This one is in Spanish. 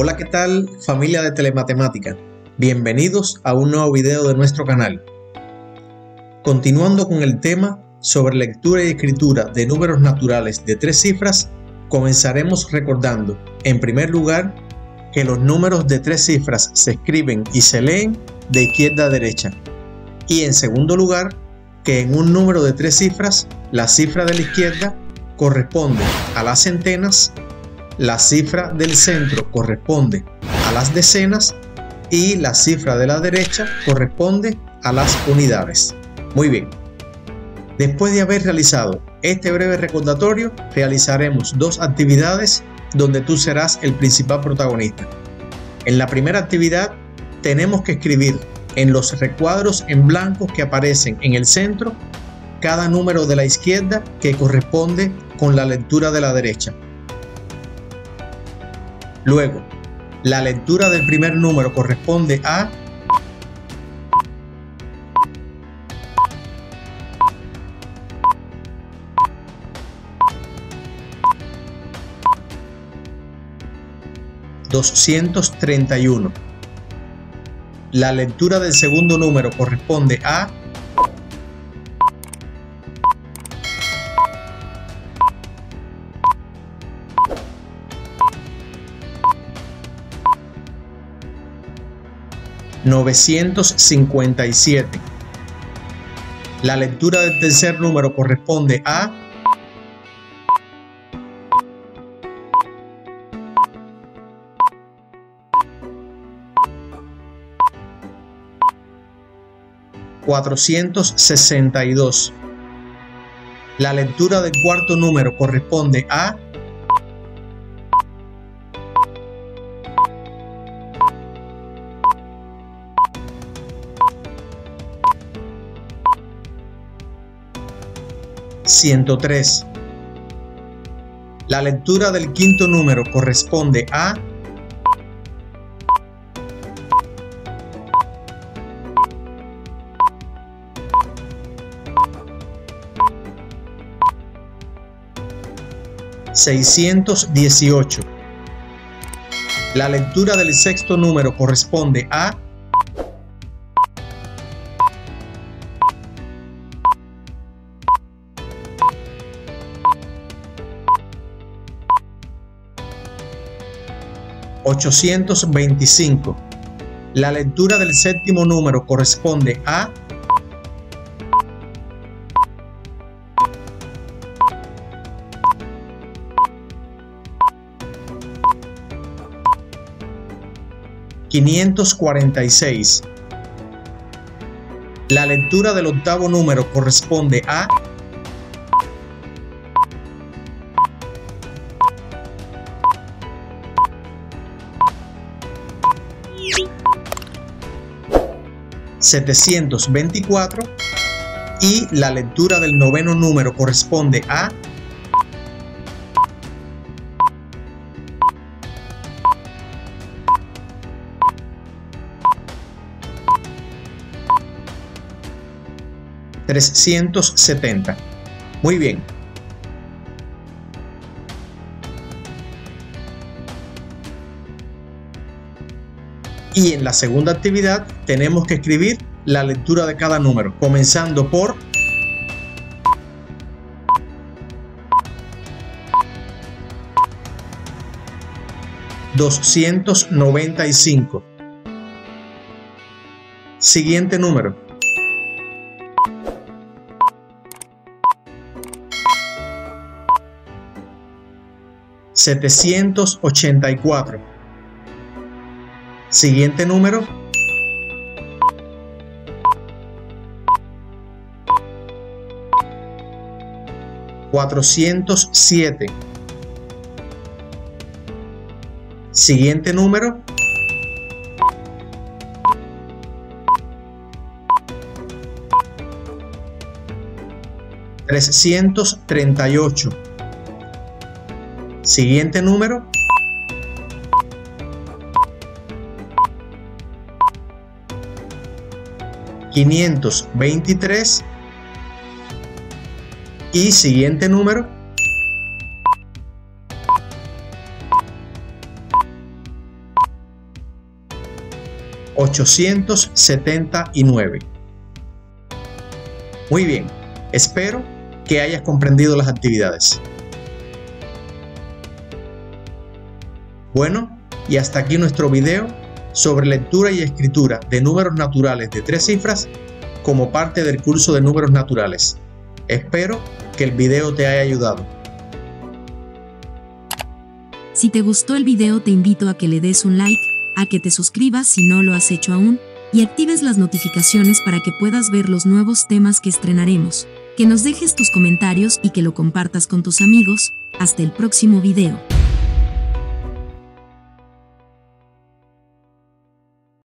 Hola, ¿qué tal, familia de Telematemática? Bienvenidos a un nuevo video de nuestro canal. Continuando con el tema sobre lectura y escritura de números naturales de tres cifras, comenzaremos recordando, en primer lugar, que los números de tres cifras se escriben y se leen de izquierda a derecha. Y en segundo lugar, que en un número de tres cifras, la cifra de la izquierda corresponde a las centenas, la cifra del centro corresponde a las decenas y la cifra de la derecha corresponde a las unidades. Muy bien. Después de haber realizado este breve recordatorio, realizaremos dos actividades donde tú serás el principal protagonista. En la primera actividad, tenemos que escribir en los recuadros en blanco que aparecen en el centro cada número de la izquierda que corresponde con la lectura de la derecha. Luego, la lectura del primer número corresponde a... ...231. La lectura del segundo número corresponde a... ...957. La lectura del tercer número corresponde a... ...462. La lectura del cuarto número corresponde a... 103. La lectura del quinto número corresponde a 618. La lectura del sexto número corresponde a 825. La lectura del séptimo número corresponde a 546. La lectura del octavo número corresponde a 724 y la lectura del noveno número corresponde a 370. Muy bien. Y en la segunda actividad tenemos que escribir la lectura de cada número, comenzando por 295. Siguiente número. 784. Siguiente número. 407. Siguiente número. 338. Siguiente número. 523 y siguiente número 879. Muy bien, espero que hayas comprendido las actividades. Bueno, y hasta aquí nuestro video sobre lectura y escritura de números naturales de 3 cifras como parte del curso de números naturales. Espero que el video te haya ayudado. Si te gustó el video, te invito a que le des un like, a que te suscribas si no lo has hecho aún y actives las notificaciones para que puedas ver los nuevos temas que estrenaremos, que nos dejes tus comentarios y que lo compartas con tus amigos. Hasta el próximo video.